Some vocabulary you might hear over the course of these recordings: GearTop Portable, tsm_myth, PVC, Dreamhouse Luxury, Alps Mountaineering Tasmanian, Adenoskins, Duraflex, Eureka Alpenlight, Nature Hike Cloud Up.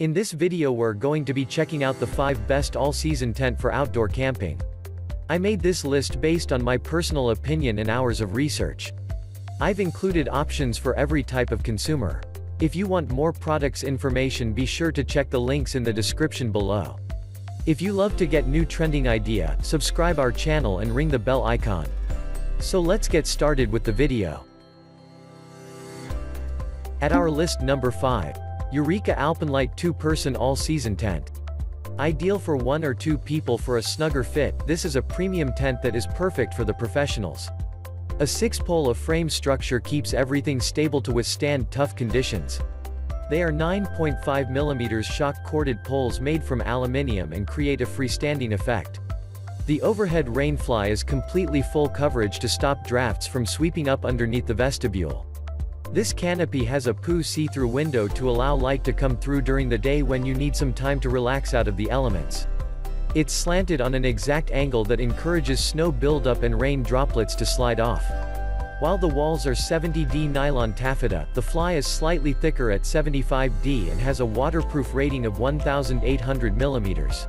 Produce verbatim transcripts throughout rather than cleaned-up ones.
In this video we're going to be checking out the five best all-season tent for outdoor camping. I made this list based on my personal opinion and hours of research. I've included options for every type of consumer. If you want more products information, be sure to check the links in the description below. If you love to get new trending idea, subscribe our channel and ring the bell icon. So let's get started with the video. At our list number five. Eureka Alpenlight two person all-season tent. Ideal for one or two people for a snugger fit, this is a premium tent that is perfect for the professionals. A six-pole A-frame structure keeps everything stable to withstand tough conditions. They are nine point five millimeter shock-corded poles made from aluminium and create a freestanding effect. The overhead rainfly is completely full coverage to stop drafts from sweeping up underneath the vestibule. This canopy has a P U see-through window to allow light to come through during the day when you need some time to relax out of the elements. It's slanted on an exact angle that encourages snow buildup and rain droplets to slide off. While the walls are seventy D nylon taffeta, the fly is slightly thicker at seventy-five D and has a waterproof rating of one thousand eight hundred millimeters.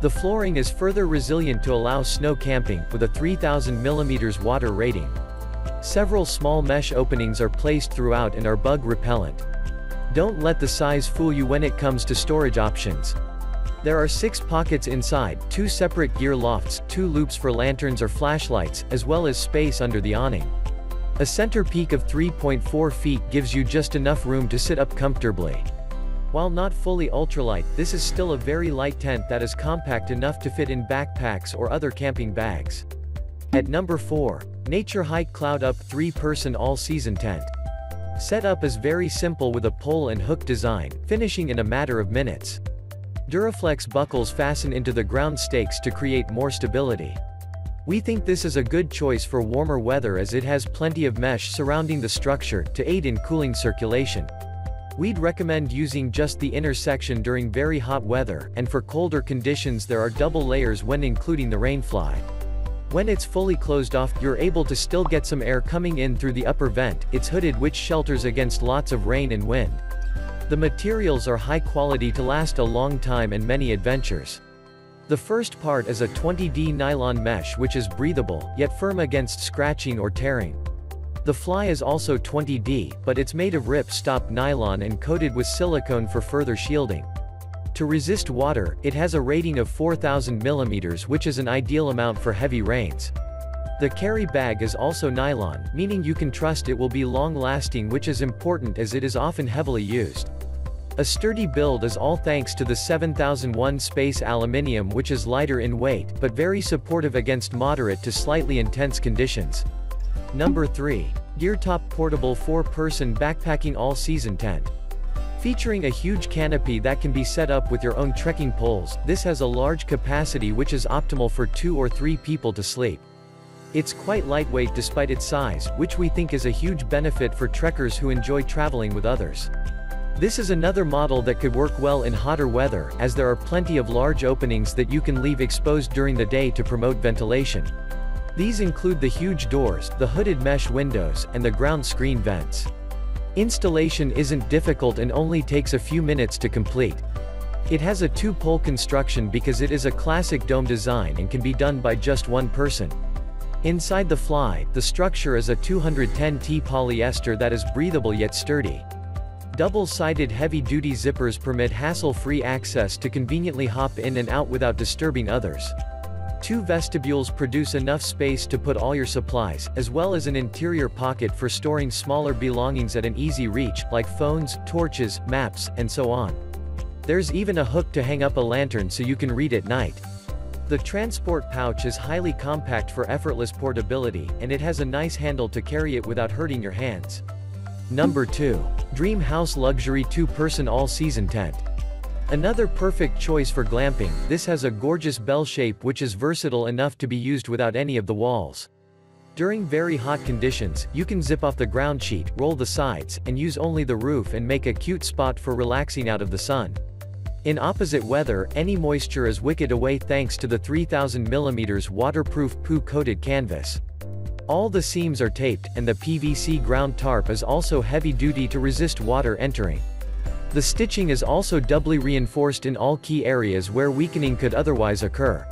The flooring is further resilient to allow snow camping, with a three thousand millimeters water rating. Several small mesh openings are placed throughout and are bug repellent. Don't let the size fool you when it comes to storage options. There are six pockets inside, two separate gear lofts, two loops for lanterns or flashlights, as well as space under the awning. A center peak of three point four feet gives you just enough room to sit up comfortably. While not fully ultralight, this is still a very light tent that is compact enough to fit in backpacks or other camping bags. At number four, Nature Hike Cloud Up three person all-season tent. Setup is very simple with a pole and hook design, finishing in a matter of minutes. Duraflex buckles fasten into the ground stakes to create more stability. We think this is a good choice for warmer weather as it has plenty of mesh surrounding the structure to aid in cooling circulation. We'd recommend using just the inner section during very hot weather, and for colder conditions there are double layers when including the rainfly. When it's fully closed off, you're able to still get some air coming in through the upper vent. It's hooded, which shelters against lots of rain and wind. The materials are high quality to last a long time and many adventures. The first part is a twenty D nylon mesh which is breathable, yet firm against scratching or tearing. The fly is also twenty D, but it's made of rip-stop nylon and coated with silicone for further shielding. To resist water, it has a rating of four thousand millimeters, which is an ideal amount for heavy rains. The carry bag is also nylon, meaning you can trust it will be long-lasting, which is important as it is often heavily used. A sturdy build is all thanks to the seven thousand one space aluminium, which is lighter in weight, but very supportive against moderate to slightly intense conditions. Number three. GearTop Portable four person backpacking all-season tent. Featuring a huge canopy that can be set up with your own trekking poles, this has a large capacity which is optimal for two or three people to sleep. It's quite lightweight despite its size, which we think is a huge benefit for trekkers who enjoy traveling with others. This is another model that could work well in hotter weather, as there are plenty of large openings that you can leave exposed during the day to promote ventilation. These include the huge doors, the hooded mesh windows, and the ground screen vents. Installation isn't difficult and only takes a few minutes to complete. It has a two-pole construction because it is a classic dome design and can be done by just one person. Inside the fly, the structure is a two hundred ten T polyester that is breathable yet sturdy. Double-sided heavy-duty zippers permit hassle-free access to conveniently hop in and out without disturbing others. Two vestibules produce enough space to put all your supplies, as well as an interior pocket for storing smaller belongings at an easy reach, like phones, torches, maps, and so on. There's even a hook to hang up a lantern so you can read at night. The transport pouch is highly compact for effortless portability, and it has a nice handle to carry it without hurting your hands. Number two. Dreamhouse Luxury two person all-season tent. Another perfect choice for glamping, this has a gorgeous bell shape which is versatile enough to be used without any of the walls. During very hot conditions, you can zip off the ground sheet, roll the sides, and use only the roof and make a cute spot for relaxing out of the sun. In opposite weather, any moisture is wicked away thanks to the three thousand millimeter waterproof P U coated canvas. All the seams are taped, and the P V C ground tarp is also heavy duty to resist water entering. The stitching is also doubly reinforced in all key areas where weakening could otherwise occur.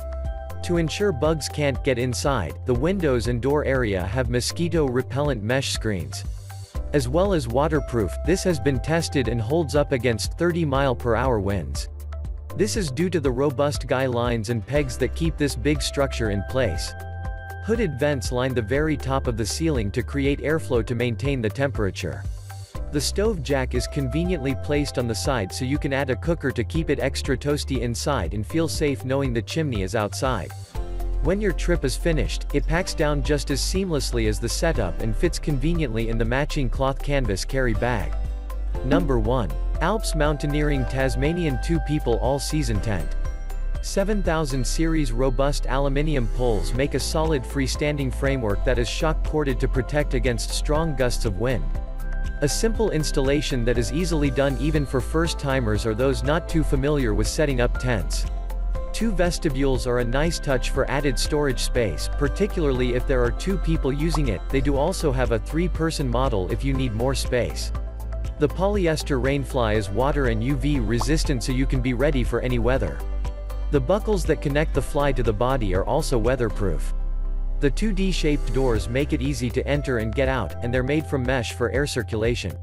To ensure bugs can't get inside, the windows and door area have mosquito-repellent mesh screens. As well as waterproof, this has been tested and holds up against thirty mile per hour winds. This is due to the robust guy lines and pegs that keep this big structure in place. Hooded vents line the very top of the ceiling to create airflow to maintain the temperature. The stove jack is conveniently placed on the side so you can add a cooker to keep it extra toasty inside and feel safe knowing the chimney is outside. When your trip is finished, it packs down just as seamlessly as the setup and fits conveniently in the matching cloth canvas carry bag. Number one. Alps Mountaineering Tasmanian two people all-season tent. seven thousand series robust aluminium poles make a solid freestanding framework that is shock-corded to protect against strong gusts of wind. A simple installation that is easily done even for first-timers or those not too familiar with setting up tents. Two vestibules are a nice touch for added storage space, particularly if there are two people using it. They do also have a three-person model if you need more space. The polyester rainfly is water and U V resistant so you can be ready for any weather. The buckles that connect the fly to the body are also weatherproof. The two D-shaped doors make it easy to enter and get out, and they're made from mesh for air circulation.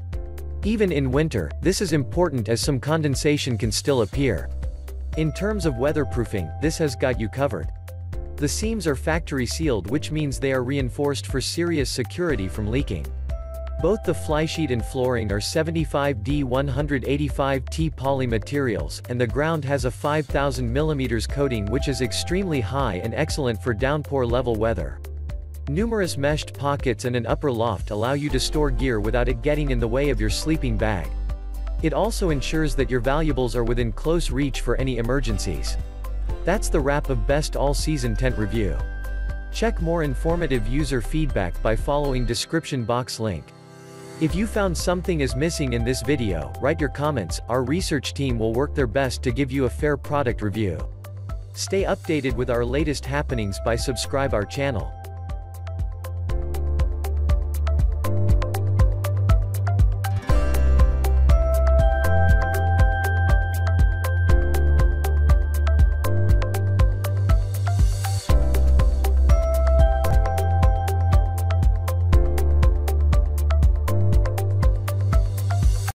Even in winter, this is important as some condensation can still appear. In terms of weatherproofing, this has got you covered. The seams are factory sealed, which means they are reinforced for serious security from leaking. Both the flysheet and flooring are seventy-five D one eighty-five T poly materials, and the ground has a five thousand millimeter coating which is extremely high and excellent for downpour level weather. Numerous meshed pockets and an upper loft allow you to store gear without it getting in the way of your sleeping bag. It also ensures that your valuables are within close reach for any emergencies. That's the wrap of Best All-Season Tent Review. Check more informative user feedback by following description box link. If you found something is missing in this video, write your comments. Our research team will work their best to give you a fair product review. Stay updated with our latest happenings by subscribe our channel.